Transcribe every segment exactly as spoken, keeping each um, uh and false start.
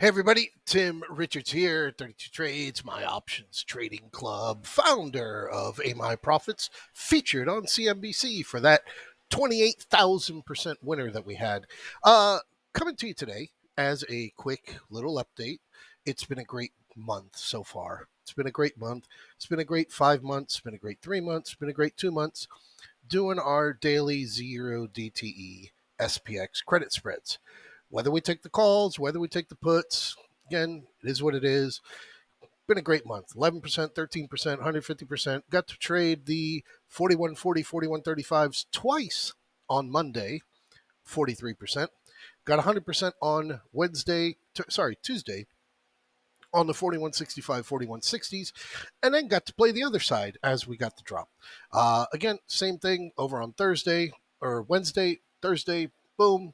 Hey everybody, Tim Richards here, thirty-two trades, my options trading club, founder of A M I Profits, featured on C N B C for that twenty-eight thousand percent winner that we had. Uh, coming to you today as a quick little update. It's been a great month so far. It's been a great month. It's been a great five months. It's been a great three months. It's been a great two months. Doing our daily zero D T E S P X credit spreads. Whether we take the calls, whether we take the puts, again, it is what it is. Been a great month. eleven percent, thirteen percent, one hundred fifty percent. Got to trade the forty-one forty, forty-one thirty-fives twice on Monday, forty-three percent. Got one hundred percent on Wednesday, sorry, Tuesday, on the forty-one sixty-five, forty-one sixties, and then got to play the other side as we got the drop. Uh, again, same thing over on Thursday, or Wednesday, Thursday, boom.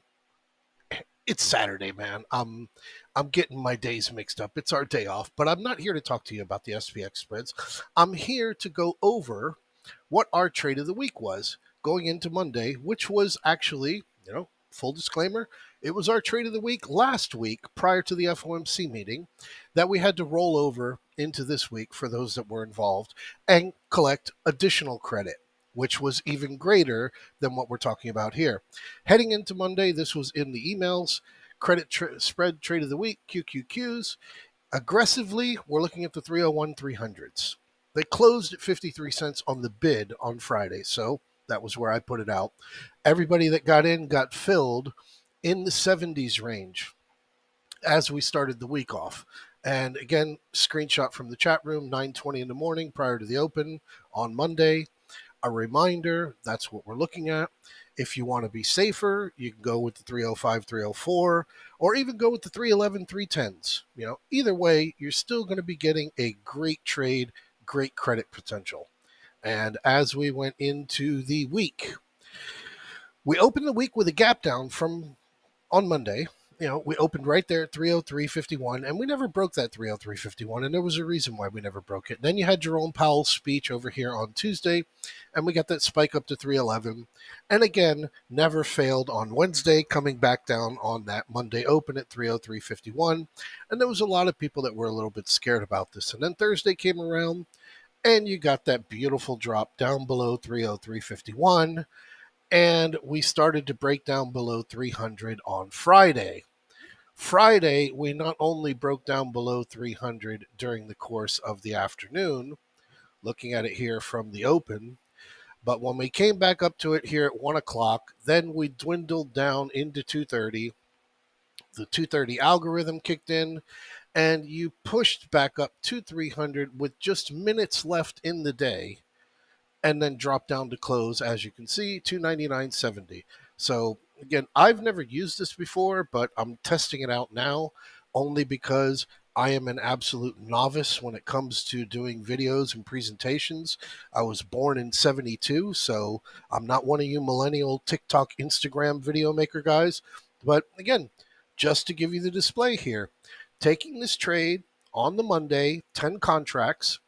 It's Saturday, man. Um, I'm getting my days mixed up. It's our day off, but I'm not here to talk to you about the S P X spreads. I'm here to go over what our trade of the week was going into Monday, which was actually, you know, full disclaimer, it was our trade of the week last week prior to the F O M C meeting that we had to roll over into this week for those that were involved and collect additional credit, which was even greater than what we're talking about here. Heading into Monday, this was in the emails, credit tra spread trade of the week, Q Q Qs. Aggressively, we're looking at the three oh one three hundreds. They closed at fifty-three cents on the bid on Friday, so that was where I put it out. Everybody that got in got filled in the seventies range as we started the week off. And again, screenshot from the chat room, nine twenty in the morning prior to the open on Monday. A reminder, that's what we're looking at. If you want to be safer, you can go with the three oh five, three oh four, or even go with the three eleven, three tens. You know, either way, you're still going to be getting a great trade, great credit potential. And as we went into the week, we opened the week with a gap down from on Monday. You know, we opened right there at three oh three fifty-one, and we never broke that three oh three fifty-one, and there was a reason why we never broke it. Then you had Jerome Powell's speech over here on Tuesday, and we got that spike up to three eleven, and again, never failed on Wednesday, coming back down on that Monday open at three oh three fifty-one, and there was a lot of people that were a little bit scared about this. And then Thursday came around, and you got that beautiful drop down below three oh three fifty-one, and we started to break down below three hundred on Friday. Friday, we not only broke down below three hundred during the course of the afternoon, looking at it here from the open, but when we came back up to it here at one o'clock, then we dwindled down into two thirty. The two thirty algorithm kicked in, and you pushed back up to three hundred with just minutes left in the day, and then drop down to close, as you can see, two ninety-nine seventy. So, again, I've never used this before, but I'm testing it out now only because I am an absolute novice when it comes to doing videos and presentations. I was born in seventy-two, so I'm not one of you millennial TikTok, Instagram video maker guys. But, again, just to give you the display here, taking this trade on the Monday, ten contracts,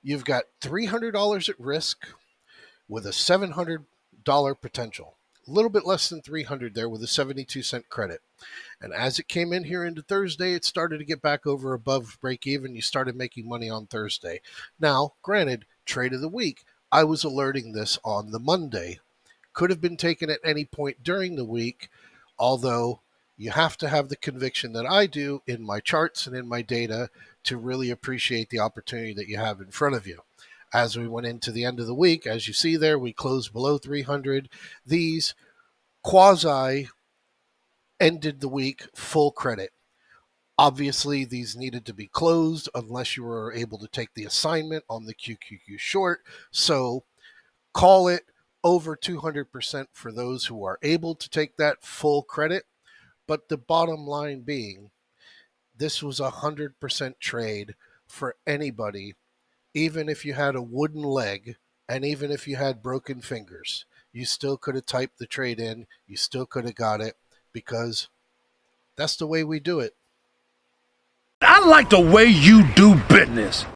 you've got three hundred dollars at risk with a seven hundred dollar potential. A little bit less than three hundred dollars there with a seventy-two cent credit. And as it came in here into Thursday, it started to get back over above break even. You started making money on Thursday. Now, granted, trade of the week, I was alerting this on the Monday. Could have been taken at any point during the week, although you have to have the conviction that I do in my charts and in my data to really appreciate the opportunity that you have in front of you. As we went into the end of the week, as you see there, we closed below three hundred. These quasi ended the week full credit. Obviously, these needed to be closed unless you were able to take the assignment on the Q Q Q short. So call it over two hundred percent for those who are able to take that full credit. But the bottom line being, this was a one hundred percent trade for anybody, even if you had a wooden leg and even if you had broken fingers. You still could have typed the trade in. You still could have got it because that's the way we do it. I like the way you do business.